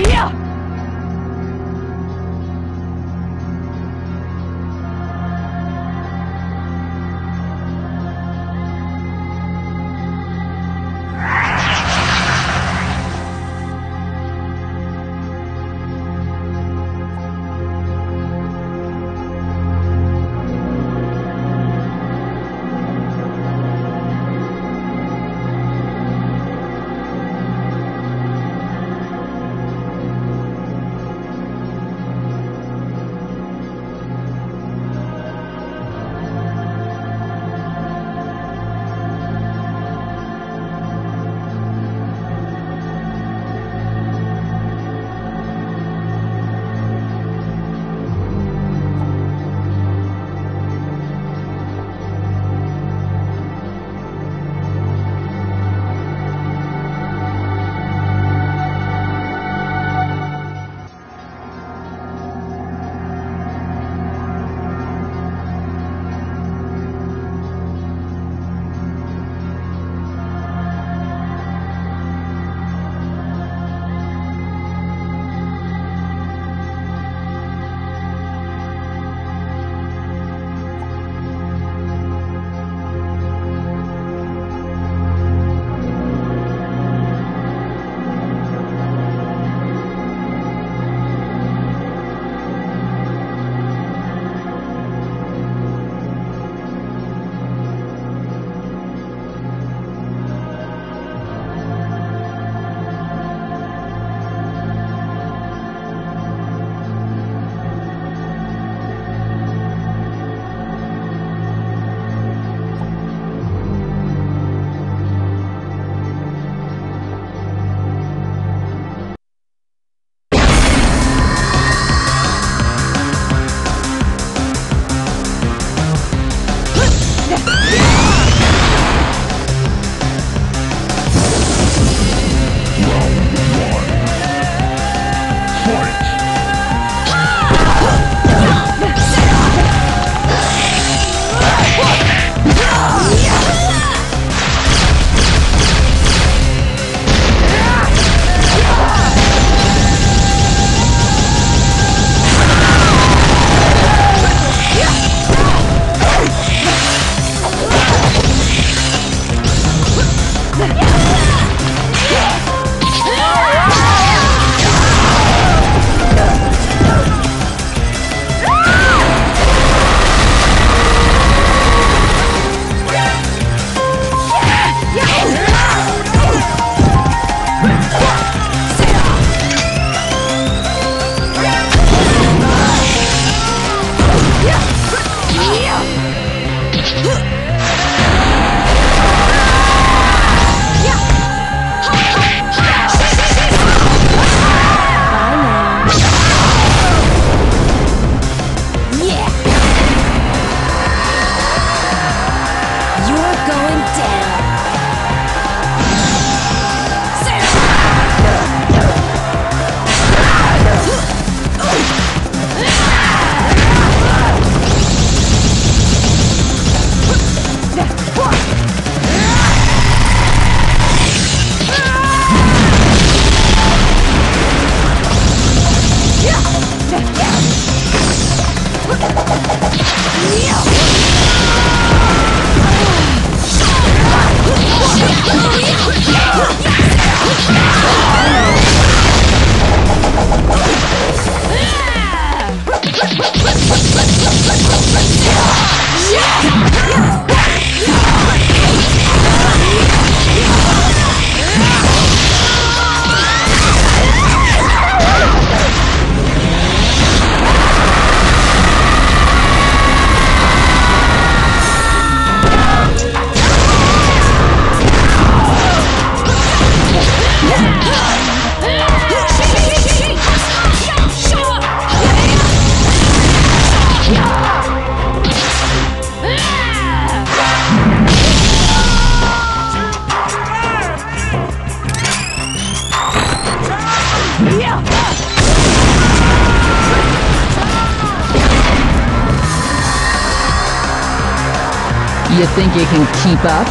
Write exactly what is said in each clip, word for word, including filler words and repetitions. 呀！ You think you can keep up?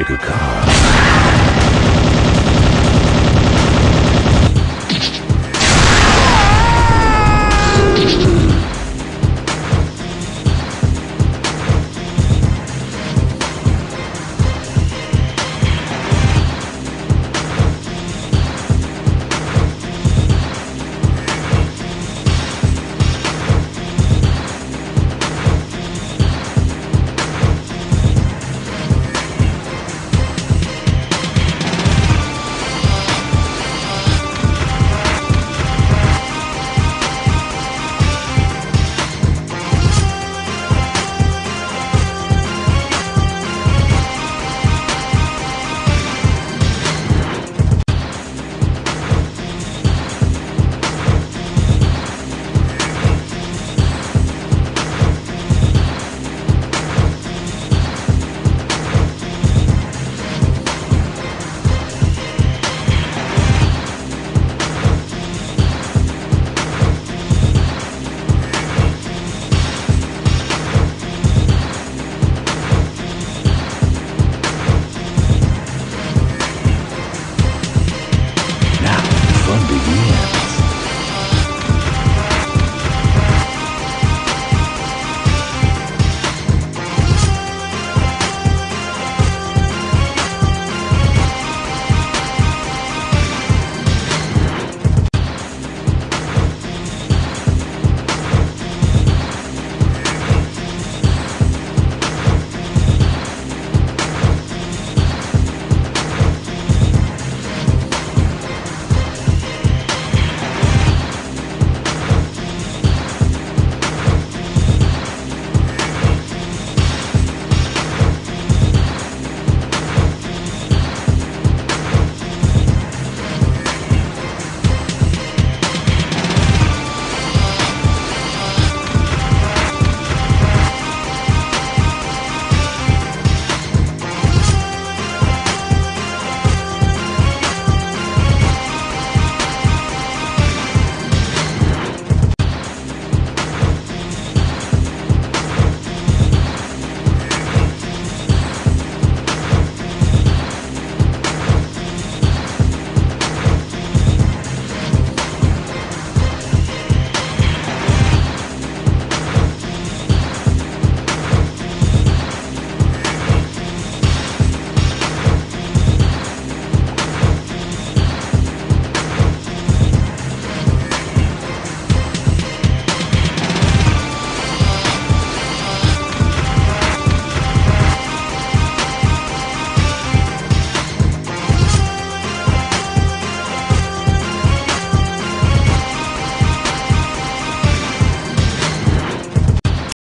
Pick a card.